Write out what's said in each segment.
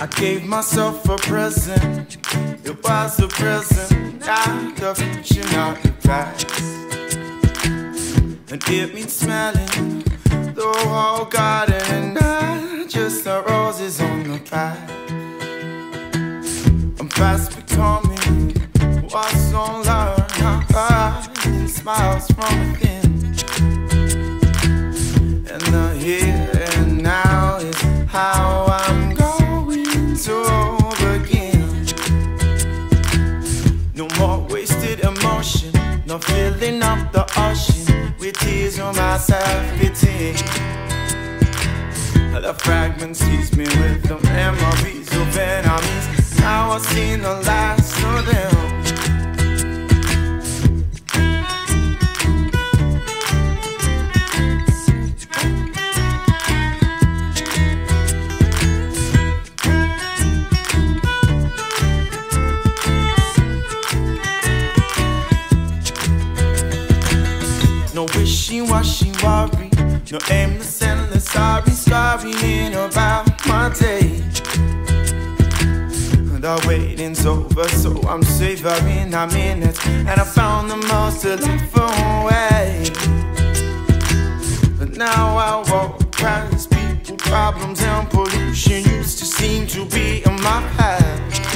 I gave myself a present, it was a present out of reaching out your eyes. And it means smelling the whole garden and not just the roses on the vine. I'm fast becoming what's on learn, how God smiles from within. And the here and now is how I'm going to begin. No more wasted emotion, no filling up the ocean with tears on my self-pity. The fragments seize me with the memories of enemies. Now I've seen the last of them. No wishy-washy worry, no aimless, endless, sorrying about my day. The waiting's over, so I'm savoring our minutes, and I found the most delightful way. But now I walk past people, problems and pollution used to seem to be in my path.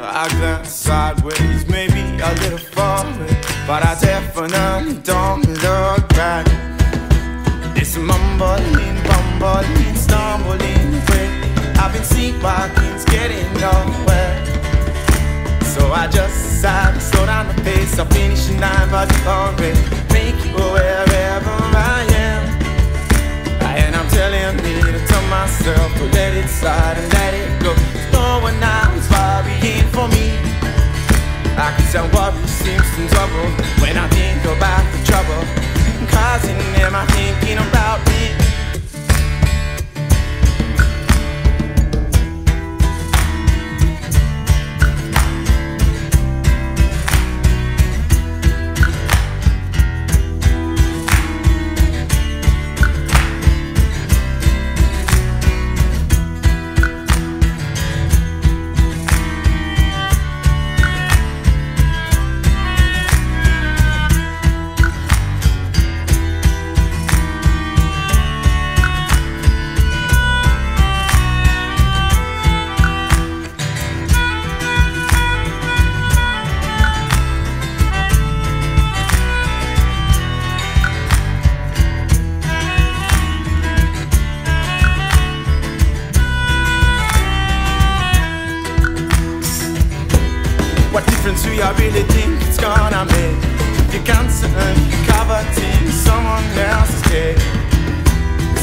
I glance sideways, maybe a little forward, but I definitely don't look back. This mumbling, bumbling, stumbling way I've been sleepwalking's getting nowhere. So I just decided to slow down the pace. I'll finish the night, but already make you wherever I am. And I'm telling me to tell myself to let it slide and let it go. No one now is worrying for me. I can tell worry seems in trouble when I think about the trouble causing them. I'm thinking about me. really think it's gonna make you concerned, you're covered in someone else's day.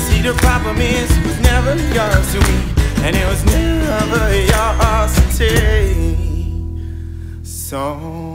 See, the problem is it was never yours to me, and it was never yours to take. So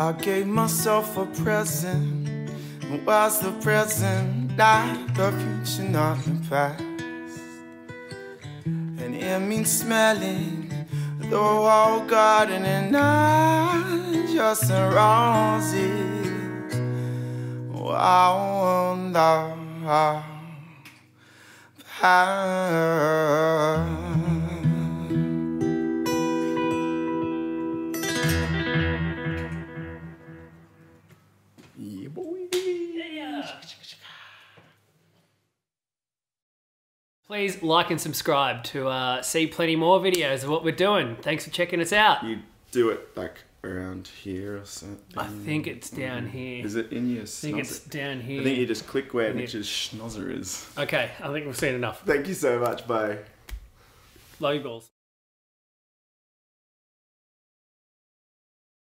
I gave myself a present, it was the present, not the future, not the past. And it means smelling the whole garden and not just the roses. Oh, I wonder how bad. Please like and subscribe to see plenty more videos of what we're doing. Thanks for checking us out. You do it back around here or something. I think it's down here. Is it in your schnozzer? I think it's down here. I think you just click where Mitch's schnozzer is. Okay, I think we've seen enough. Thank you so much. Bye. Love you, balls.